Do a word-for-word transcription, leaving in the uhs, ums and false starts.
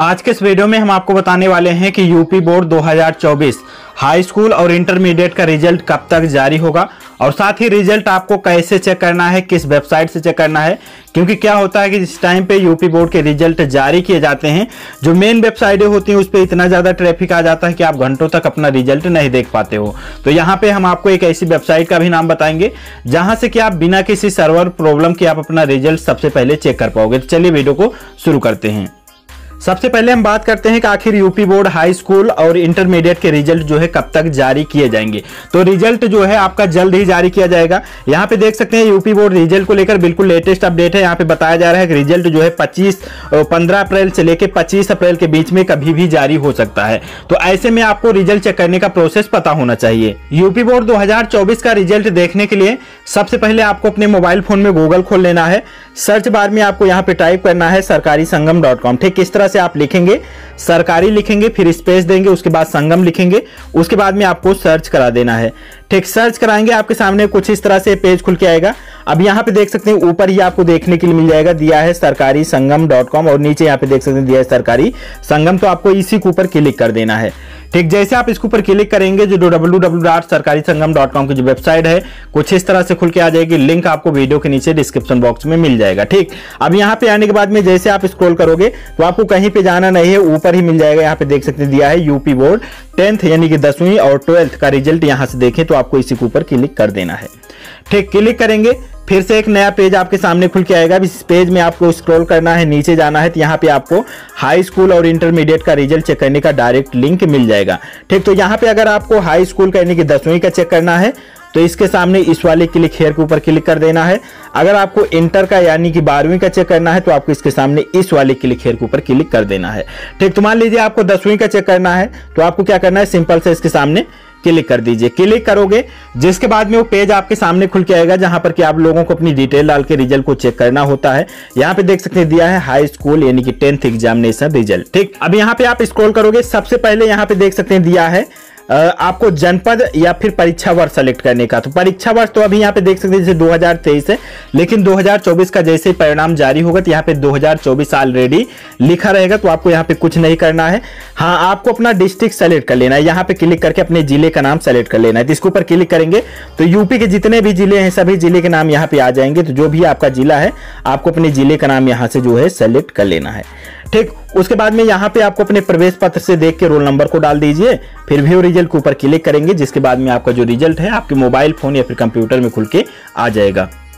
आज के इस वीडियो में हम आपको बताने वाले हैं कि यूपी बोर्ड दो हज़ार चौबीस हाई स्कूल और इंटरमीडिएट का रिजल्ट कब तक जारी होगा और साथ ही रिजल्ट आपको कैसे चेक करना है, किस वेबसाइट से चेक करना है। क्योंकि क्या होता है कि जिस टाइम पे यूपी बोर्ड के रिजल्ट जारी किए जाते हैं, जो मेन वेबसाइटें होती हैं उस पर इतना ज़्यादा ट्रैफिक आ जाता है कि आप घंटों तक अपना रिजल्ट नहीं देख पाते हो। तो यहाँ पर हम आपको एक ऐसी वेबसाइट का भी नाम बताएंगे जहाँ से कि आप बिना किसी सर्वर प्रॉब्लम के आप अपना रिजल्ट सबसे पहले चेक कर पाओगे। तो चलिए वीडियो को शुरू करते हैं। सबसे पहले हम बात करते हैं कि आखिर यूपी बोर्ड हाई स्कूल और इंटरमीडिएट के रिजल्ट जो है कब तक जारी किए जाएंगे। तो रिजल्ट जो है आपका जल्द ही जारी किया जाएगा। यहाँ पे देख सकते हैं यूपी बोर्ड रिजल्ट को लेकर बिल्कुल लेटेस्ट अपडेट है। यहाँ पे बताया जा रहा है कि रिजल्ट जो है पच्चीस पंद्रह अप्रैल से लेकर पच्चीस अप्रैल के बीच में कभी भी जारी हो सकता है। तो ऐसे में आपको रिजल्ट चेक करने का प्रोसेस पता होना चाहिए। यूपी बोर्ड दो हजार चौबीस का रिजल्ट देखने के लिए सबसे पहले आपको अपने मोबाइल फोन में गूगल खोल लेना है। सर्च बार में आपको यहाँ पे टाइप करना है सरकारी संगम डॉट कॉम। ठीक इस तरह से आप लिखेंगे, सरकारी लिखेंगे, फिर स्पेस देंगे, उसके बाद संगम लिखेंगे, उसके बाद में आपको सर्च करा देना है। ठीक सर्च कराएंगे, आपके सामने कुछ इस तरह से पेज खुल के आएगा। अब यहाँ पे देख सकते हैं ऊपर ही आपको देखने के लिए मिल जाएगा, दिया है सरकारी संगम डॉट कॉम और नीचे यहाँ पे देख सकते हैं दिया है सरकारी संगम। तो आपको इसी के ऊपर क्लिक कर देना है। ठीक जैसे आप इसके ऊपर क्लिक करेंगे जो डब्ल्यू डब्ल्यू डॉट सरकारी संगम डॉट कॉम की जो वेबसाइट है कुछ इस तरह से खुल के आ जाएगी। लिंक आपको वीडियो के नीचे डिस्क्रिप्शन बॉक्स में मिल जाएगा। ठीक अब यहाँ पे आने के बाद में जैसे आप स्क्रॉल करोगे तो आपको कहीं पे जाना नहीं है, ऊपर ही मिल जाएगा। यहाँ पे देख सकते हैं दिया है यूपी बोर्ड टेंथ यानी कि दसवीं और ट्वेल्थ का रिजल्ट। यहाँ से देखें तो आपको इसी के ऊपर क्लिक कर देना है। ठीक क्लिक करेंगे, फिर से एक नया पेज आपके सामने खुल के आएगा। इस पेज में आपको स्क्रॉल करना है, नीचे जाना है। तो यहाँ पे आपको हाई स्कूल और इंटरमीडिएट का रिजल्ट चेक करने का डायरेक्ट लिंक मिल जाएगा। ठीक तो यहाँ पे अगर आपको हाई स्कूल यानी कि दसवीं का चेक करना है तो इसके सामने इस वाले क्लिक हेयर के ऊपर क्लिक कर देना है। अगर आपको इंटर का यानी कि बारहवीं का चेक करना है तो आपको इसके सामने इस वाले क्लिक हेयर के ऊपर क्लिक कर देना है। ठीक तो मान लीजिए आपको दसवीं का चेक करना है तो आपको क्या करना है, सिंपल से इसके सामने क्लिक कर दीजिए। क्लिक करोगे जिसके बाद में वो पेज आपके सामने खुल के आएगा जहां पर कि आप लोगों को अपनी डिटेल डाल के रिजल्ट को चेक करना होता है। यहाँ पे देख सकते हैं दिया है हाई स्कूल यानी कि टेंथ एग्जामिनेशन रिजल्ट। ठीक अब यहाँ पे आप स्क्रॉल करोगे, सबसे पहले यहाँ पे देख सकते हैं दिया है आपको जनपद या फिर परीक्षा वर्ष सेलेक्ट करने का। तो परीक्षा वर्ष तो अभी यहाँ पे देख सकते हैं जैसे दो हज़ार तेईस है, लेकिन दो हज़ार चौबीस का जैसे परिणाम जारी होगा तो यहाँ पे दो हज़ार चौबीस ऑलरेडी लिखा रहेगा। तो आपको यहाँ पे कुछ नहीं करना है। हाँ आपको अपना डिस्ट्रिक्ट सेलेक्ट कर लेना है। यहाँ पे क्लिक करके अपने जिले का नाम सेलेक्ट कर लेना है। तो इसके ऊपर क्लिक करेंगे तो यूपी के जितने भी जिले हैं सभी जिले के नाम यहाँ पे आ जाएंगे। तो जो भी आपका जिला है आपको अपने जिले का नाम यहाँ से जो है सेलेक्ट कर लेना है। ठीक उसके बाद में यहाँ पे आपको अपने प्रवेश पत्र से देख के रोल नंबर को डाल दीजिए, फिर व्यू रिजल्ट के ऊपर क्लिक करेंगे जिसके बाद में आपका जो रिजल्ट है आपके मोबाइल फोन या फिर कंप्यूटर में खुल के आ जाएगा।